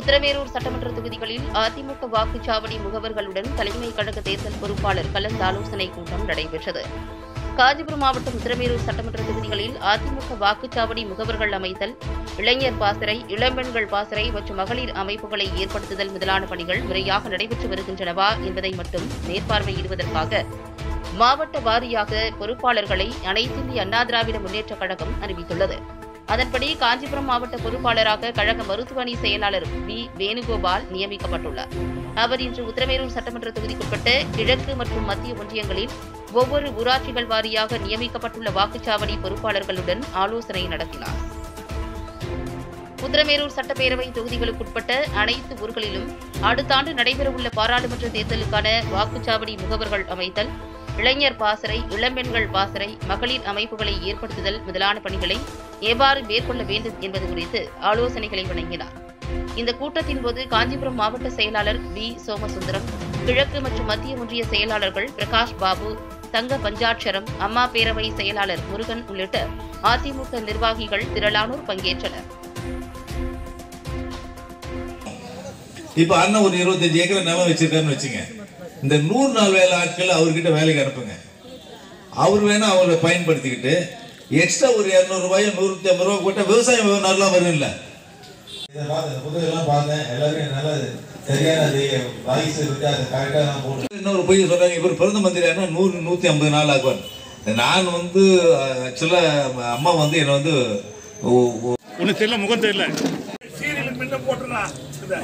உத்தரமேரூர் சட்டமன்ற தொகுதிகளில் அதிமுக வாக்குச்சாவடி முகவர்களுடன் தலைமை கழக தேர்தல் பொறுப்பாளர் கலந்தாலோசனை கூட்டம் நடைபெற்றது. காஞ்சிபுரம் மாவட்டம் உத்தரமேரூர் சட்டமன்ற தொகுதிகளில் அதிமுக வாக்குச்சாவடி முகவர்கள் அமைத்தல், இளைஞர் பாசறை, இளம்பெண்கள் பாசறை மற்றும் மகளிர் அமைப்புகளை ஏற்படுத்துதல் முதலான பணிகள் முறையாக நடைபெற்று வருகின்றனவா என்பதை மட்டும் மேற்பார்வையிடுவதற்காக மாவட்ட வாரியாக பொறுப்பாளர்களை அனைத்து இந்திய அண்ணா திராவிட முன்னேற்றக் கழகம் அறிவித்துள்ளது. அதன்படி காஞ்சிபுரம் மாவட்ட பொறுப்பாளராக கழக மருத்துவமனை செயலாளர் வி வேணுகோபால் நியமிக்கப்பட்டுள்ளார். அவர் இன்று உத்தரமேரூர் சட்டமன்ற தொகுதிக்குட்பட்ட கிழக்கு மற்றும் மத்திய ஒன்றியங்களில் ஒவ்வொரு ஊராட்சிகள் வாரியாக நியமிக்கப்பட்டுள்ள வாக்குச்சாவடி பொறுப்பாளர்களுடன் ஆலோசனை நடத்தினார். உத்தரமேரூர் சட்டப்பேரவை தொகுதிகளுக்குட்பட்ட அனைத்து ஊர்களிலும் அடுத்த ஆண்டு நடைபெறவுள்ள பாராளுமன்ற தேர்தலுக்கான வாக்குச்சாவடி முகவர்கள் அமைத்தல், இளைஞர் பாசறை, இளம்பெண்கள் பாசறை, மகளிர் அமைப்புகளை ஏற்படுத்துதல் முதலான பணிகளை எவ்வாறு மேற்கொள்ள வேண்டும் என்பது குறித்து ஆலோசனைகளை வழங்கினார். இந்த கூட்டத்தின் போது காஞ்சிபுரம் மாவட்ட செயலாளர் வி சோமசுந்தரம், கிழக்கு மற்றும் மத்திய ஒன்றிய செயலாளர்கள் பிரகாஷ் பாபு, சங்க பஞ்சாட்சரம், அம்மா பேரவை செயலாளர் முருகன் உள்ளிட்ட அதிமுக நிர்வாகிகள் திரளானோர் பங்கேற்றனர். இப்ப அண்ணன் ஒரு 25 ஏக்கர் நிலம் வச்சிருக்காருன்னு வச்சுங்க. இந்த 100 நாள் வேலை ஆட்கள் அவர்கிட்ட வேலைக்கு அனுப்புங்க. அவர் வேணா அவரை பயன்படுத்திக்கிட்டு எக்ஸ்ட்ரா ஒரு 200 ரூபாய் 150 ரூபா போட்ட விவசாயம் நல்லா வரும். இல்லை இன்னொரு பொய் சொல்றாங்க. இவர் பிரதம மந்திரியான 100-150 நாள் ஆகுவார். நான் வந்து ஆக்சுவலா அம்மா வந்து என்ன வந்து ஒன்னு தெரியல, முகம் தெரியல, சீரியலுக்கு முன்ன போட்டுறா.